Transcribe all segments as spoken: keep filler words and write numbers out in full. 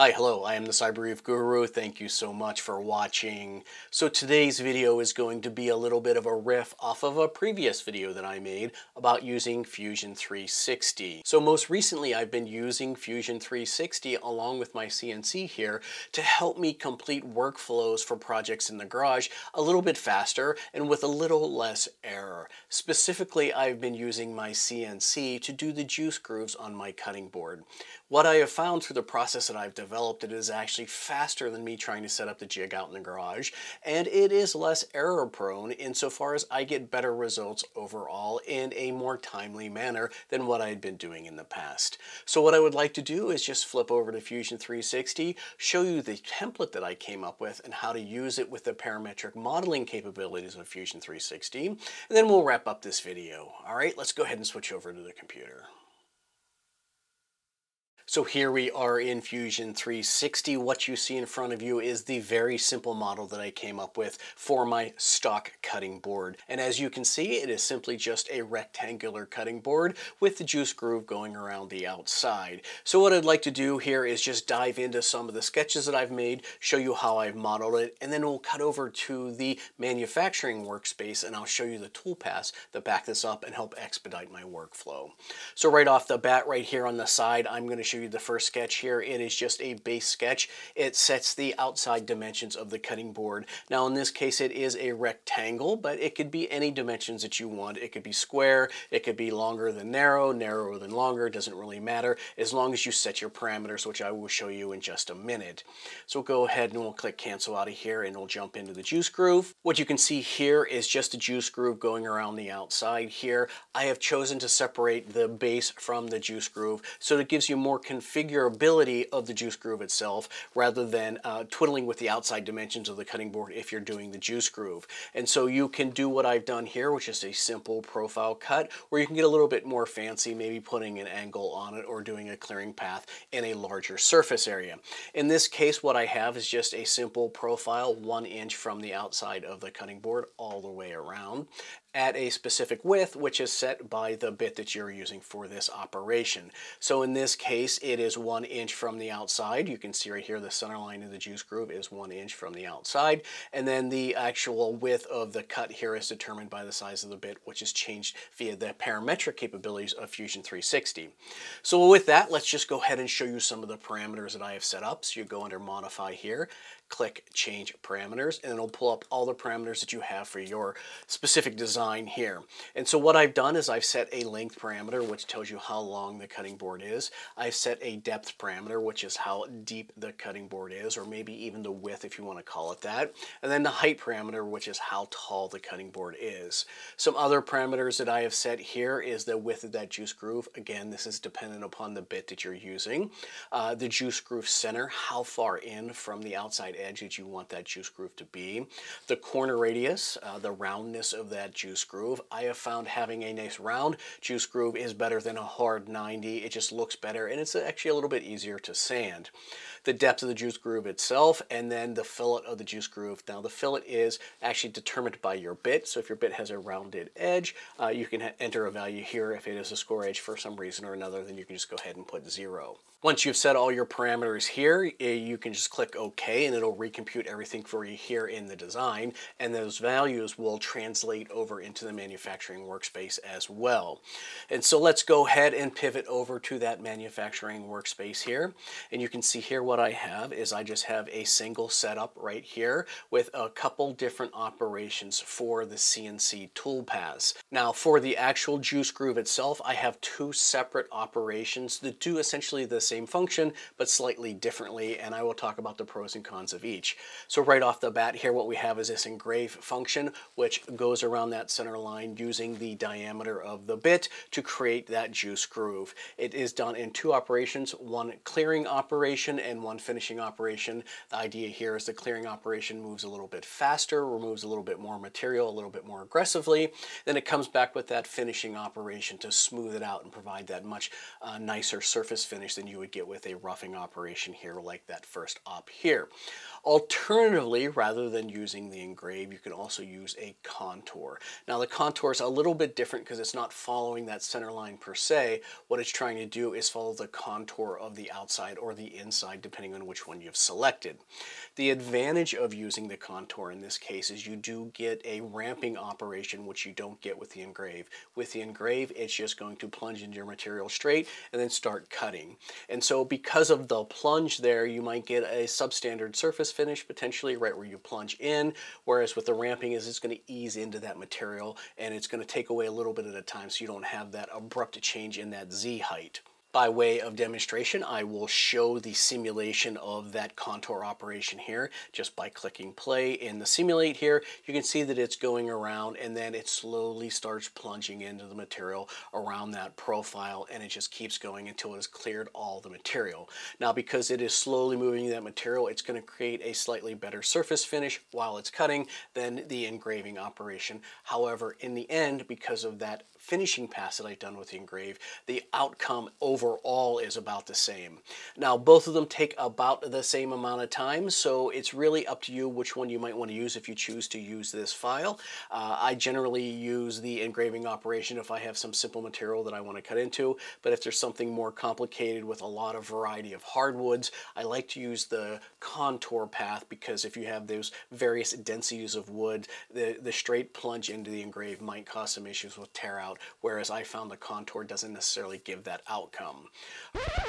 Hi, hello, I am the Cyber Reef Guru. Thank you so much for watching. So today's video is going to be a little bit of a riff off of a previous video that I made about using Fusion three sixty. So most recently I've been using Fusion three sixty along with my C N C here to help me complete workflows for projects in the garage a little bit faster and with a little less error. Specifically, I've been using my C N C to do the juice grooves on my cutting board. What I have found through the process that I've developed Developed, it is actually faster than me trying to set up the jig out in the garage, and it is less error prone insofar as I get better results overall in a more timely manner than what I had been doing in the past. So what I would like to do is just flip over to Fusion three sixty, show you the template that I came up with and how to use it with the parametric modeling capabilities of Fusion three sixty, and then we'll wrap up this video. All right, let's go ahead and switch over to the computer. So here we are in Fusion three sixty. What you see in front of you is the very simple model that I came up with for my stock cutting board. And as you can see, it is simply just a rectangular cutting board with the juice groove going around the outside. So what I'd like to do here is just dive into some of the sketches that I've made, show you how I've modeled it, and then we'll cut over to the manufacturing workspace and I'll show you the tool paths that back this up and help expedite my workflow. So right off the bat, right here on the side, I'm going to show you the first sketch here. It is just a base sketch. It sets the outside dimensions of the cutting board. Now in this case it is a rectangle, but it could be any dimensions that you want. It could be square, it could be longer than narrow, narrower than longer, it doesn't really matter as long as you set your parameters, which I will show you in just a minute. So go ahead and we'll click cancel out of here and we'll jump into the juice groove. What you can see here is just a juice groove going around the outside here. I have chosen to separate the base from the juice groove so it gives you more configurability of the juice groove itself rather than uh, twiddling with the outside dimensions of the cutting board if you're doing the juice groove. And so you can do what I've done here, which is a simple profile cut, or you can get a little bit more fancy, maybe putting an angle on it or doing a clearing path in a larger surface area. In this case, what I have is just a simple profile, one inch from the outside of the cutting board all the way around, at a specific width, which is set by the bit that you're using for this operation. So in this case, it is one inch from the outside. You can see right here, the center line of the juice groove is one inch from the outside. And then the actual width of the cut here is determined by the size of the bit, which is changed via the parametric capabilities of Fusion three sixty. So with that, let's just go ahead and show you some of the parameters that I have set up. So you go under modify here, click change parameters, and it'll pull up all the parameters that you have for your specific design here. And so what I've done is I've set a length parameter, which tells you how long the cutting board is. I've set a depth parameter, which is how deep the cutting board is, or maybe even the width if you want to call it that. And then the height parameter, which is how tall the cutting board is. Some other parameters that I have set here is the width of that juice groove. Again, this is dependent upon the bit that you're using. Uh, the juice groove center, how far in from the outside edge that you want that juice groove to be. The corner radius, uh, the roundness of that juice juice groove. I have found having a nice round juice groove is better than a hard ninety. It just looks better and it's actually a little bit easier to sand. The depth of the juice groove itself, and then the fillet of the juice groove. Now the fillet is actually determined by your bit. So if your bit has a rounded edge, uh, you can enter a value here. If it is a square edge for some reason or another, then you can just go ahead and put zero. Once you've set all your parameters here, you can just click OK and it'll recompute everything for you here in the design, and those values will translate over into the manufacturing workspace as well. And so let's go ahead and pivot over to that manufacturing workspace here. And you can see here what I have is I just have a single setup right here with a couple different operations for the C N C tool paths. Now for the actual juice groove itself, I have two separate operations that do essentially the same function but slightly differently, and I will talk about the pros and cons of each. So right off the bat here what we have is this engrave function, which goes around that center line using the diameter of the bit to create that juice groove. It is done in two operations, one clearing operation and one finishing operation. The idea here is the clearing operation moves a little bit faster, removes a little bit more material a little bit more aggressively, then it comes back with that finishing operation to smooth it out and provide that much uh, nicer surface finish than you would get with a roughing operation here like that first op here. Alternatively, rather than using the engrave, you can also use a contour. Now the contour is a little bit different because it's not following that center line per se. What it's trying to do is follow the contour of the outside or the inside, depending on which one you've selected. The advantage of using the contour in this case is you do get a ramping operation, which you don't get with the engrave. With the engrave, it's just going to plunge into your material straight and then start cutting. And so because of the plunge there, you might get a substandard surface finish potentially right where you plunge in, whereas with the ramping is it's going to ease into that material and it's going to take away a little bit at a time so you don't have that abrupt change in that Z height. By way of demonstration, I will show the simulation of that contour operation here just by clicking play in the simulate here. You can see that it's going around and then it slowly starts plunging into the material around that profile, and it just keeps going until it has cleared all the material. Now because it is slowly moving that material, it's going to create a slightly better surface finish while it's cutting than the engraving operation. However, in the end, because of that finishing pass that I've done with the engrave, the outcome overall is about the same. Now both of them take about the same amount of time, so it's really up to you which one you might want to use if you choose to use this file. Uh, I generally use the engraving operation if I have some simple material that I want to cut into, but if there's something more complicated with a lot of variety of hardwoods, I like to use the contour path, because if you have those various densities of wood, the, the straight plunge into the engrave might cause some issues with tear out, whereas I found the contour doesn't necessarily give that outcome.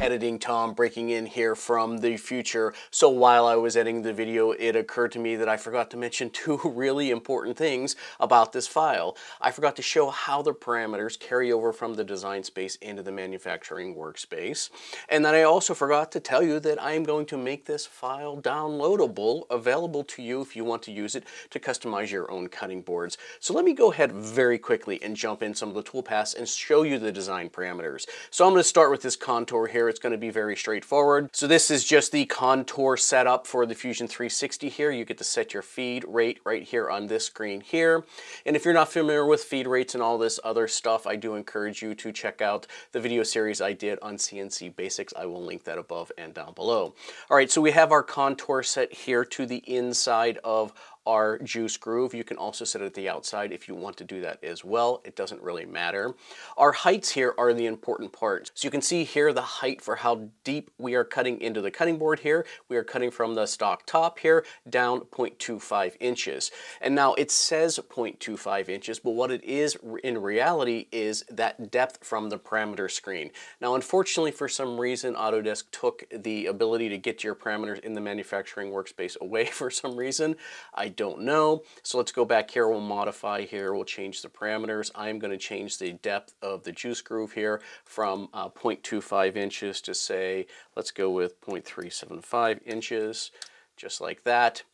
Editing Tom breaking in here from the future. So while I was editing the video, it occurred to me that I forgot to mention two really important things about this file. I forgot to show how the parameters carry over from the design space into the manufacturing workspace. And then I also forgot to tell you that I am going to make this file downloadable, available to you if you want to use it to customize your own cutting boards. So let me go ahead very quickly and jump in some of the toolpaths and show you the design parameters. So I'm going to start with this contour here. It's going to be very straightforward. So this is just the contour setup for the Fusion three sixty here. You get to set your feed rate right here on this screen here. And if you're not familiar with feed rates and all this other stuff, I do encourage you to check out the video series I did on C N C basics. I will link that above and down below. All right, so we have our contour set here to the inside of our juice groove. You can also set it at the outside if you want to do that as well. It doesn't really matter. Our heights here are the important part. So you can see here the height for how deep we are cutting into the cutting board here. We are cutting from the stock top here down zero point two five inches. And now it says zero point two five inches, but what it is in reality is that depth from the parameter screen. Now, unfortunately, for some reason, Autodesk took the ability to get your parameters in the manufacturing workspace away for some reason. I don't know. So let's go back here. We'll modify here. We'll change the parameters. I'm going to change the depth of the juice groove here from uh, zero point two five inches to, say, let's go with zero point three seven five inches, just like that.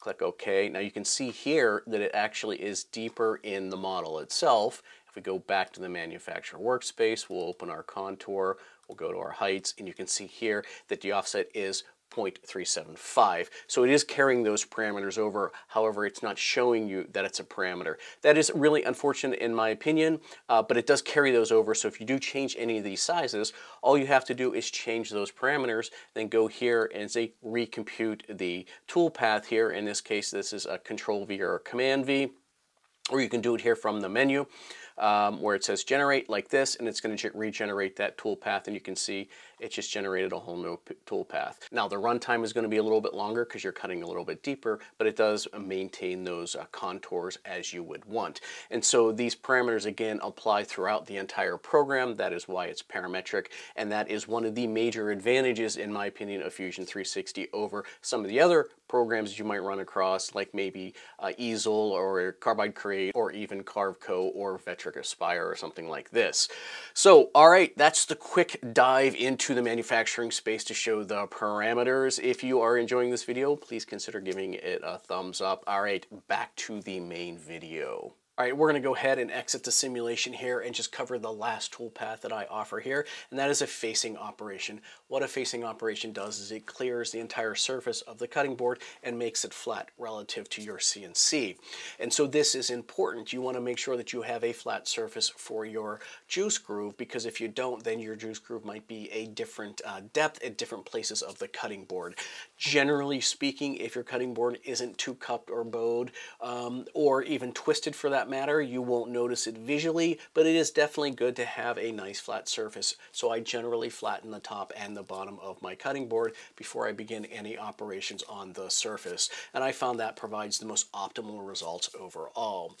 Click OK. Now you can see here that it actually is deeper in the model itself. If we go back to the manufacturer workspace, we'll open our contour, we'll go to our heights, and you can see here that the offset is zero point three seven five. So it is carrying those parameters over. However, it's not showing you that it's a parameter. That is really unfortunate in my opinion, uh, but it does carry those over. So if you do change any of these sizes, all you have to do is change those parameters, then go here and say recompute the toolpath here. In this case, this is a control V or a command V, or you can do it here from the menu um, where it says generate like this, and it's going to regenerate that toolpath, and you can see it just generated a whole new toolpath. Now the runtime is going to be a little bit longer because you're cutting a little bit deeper, but it does maintain those uh, contours as you would want. And so these parameters again apply throughout the entire program. That is why it's parametric, and that is one of the major advantages in my opinion of Fusion three sixty over some of the other programs you might run across, like maybe uh, Easel or Carbide Create or even Carveco or Vetric Aspire or something like this. So all right, that's the quick dive into the manufacturing space to show the parameters. If you are enjoying this video, please consider giving it a thumbs up. All right, back to the main video. All right, we're going to go ahead and exit the simulation here and just cover the last toolpath that I offer here, and that is a facing operation. What a facing operation does is it clears the entire surface of the cutting board and makes it flat relative to your C N C. And so this is important. You want to make sure that you have a flat surface for your juice groove, because if you don't, then your juice groove might be a different uh, depth at different places of the cutting board. Generally speaking, if your cutting board isn't too cupped or bowed um, or even twisted for that that matter, you won't notice it visually, but it is definitely good to have a nice flat surface. So I generally flatten the top and the bottom of my cutting board before I begin any operations on the surface. And I found that provides the most optimal results overall.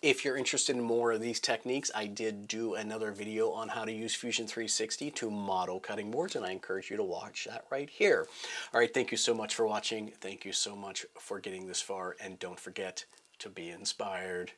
If you're interested in more of these techniques, I did do another video on how to use Fusion three sixty to model cutting boards, and I encourage you to watch that right here. All right, thank you so much for watching. Thank you so much for getting this far, and don't forget to be inspired.